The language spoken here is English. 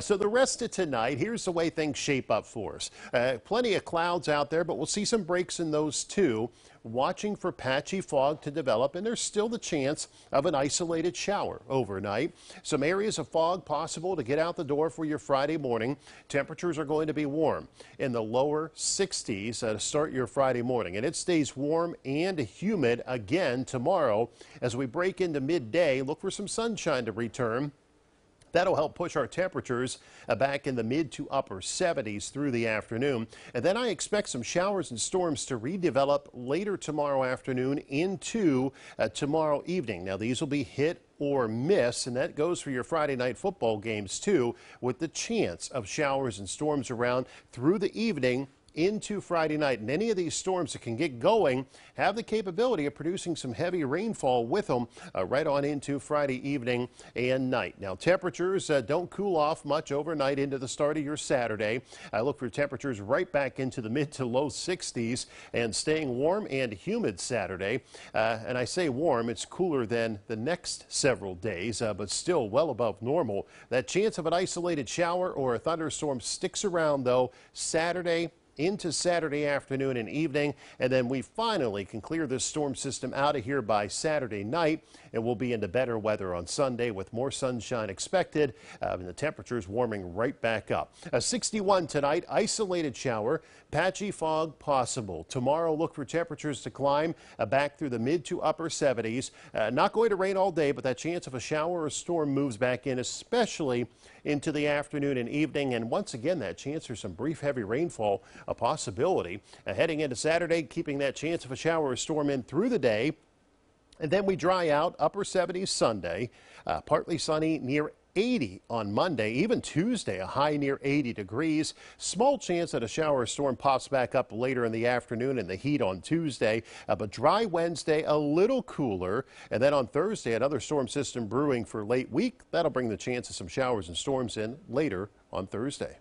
So the rest of tonight, here's the way things shape up for us. Plenty of clouds out there, but we'll see some breaks in those too. Watching for patchy fog to develop, and there's still the chance of an isolated shower overnight. Some areas of fog possible to get out the door for your Friday morning. Temperatures are going to be warm in the lower 60s to start your Friday morning, and it stays warm and humid again tomorrow. As we break into midday, look for some sunshine to return. That'll help push our temperatures back in the mid to upper 70s through the afternoon. And then I expect some showers and storms to redevelop later tomorrow afternoon into tomorrow evening. Now, these will be hit or miss, and that goes for your Friday night football games too, with the chance of showers and storms around through the evening into Friday night. And any of these storms that can get going have the capability of producing some heavy rainfall with them right on into Friday evening and night. Now, temperatures don't cool off much overnight into the start of your Saturday. I look for temperatures right back into the mid to low 60s and staying warm and humid Saturday. And I say warm, it's cooler than the next several days, but still well above normal. That chance of an isolated shower or a thunderstorm sticks around, though, Saturday into Saturday afternoon and evening, and then we finally can clear this storm system out of here by Saturday night, and we'll be into better weather on Sunday with more sunshine expected and the temperatures warming right back up. 61 tonight, isolated shower, patchy fog possible. Tomorrow, look for temperatures to climb back through the mid to upper 70s. Not going to rain all day, but that chance of a shower or storm moves back in, especially into the afternoon and evening, and once again that chance for some brief heavy rainfall a possibility. Heading into Saturday, keeping that chance of a shower or storm in through the day. And then we dry out, upper 70s Sunday, partly sunny near 80 on Monday, even Tuesday, a high near 80 degrees. Small chance that a shower or storm pops back up later in the afternoon and the heat on Tuesday, but dry Wednesday, a little cooler. And then on Thursday, another storm system brewing for late week. That'll bring the chance of some showers and storms in later on Thursday.